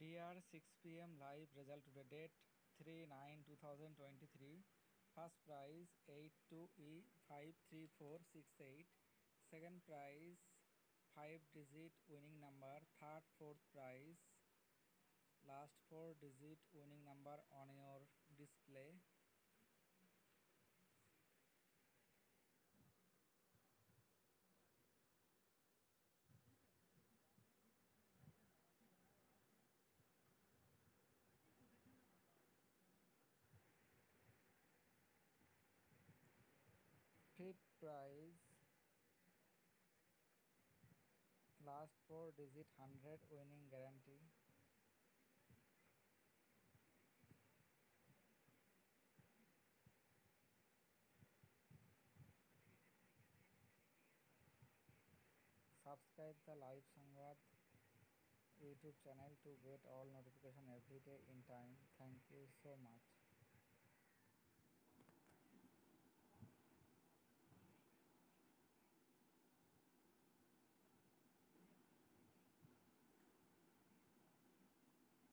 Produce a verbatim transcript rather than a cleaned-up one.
Dear six p m live result today, date three nine two thousand twenty-three. First prize eight two E five three four six eight. Second prize five digit winning number. Third, fourth prize. Last four digit winning number on your display. Fifth prize, last four digit one hundred winning guarantee. Subscribe the Live Sangvad YouTube channel to get all notification every day in time. Thank you.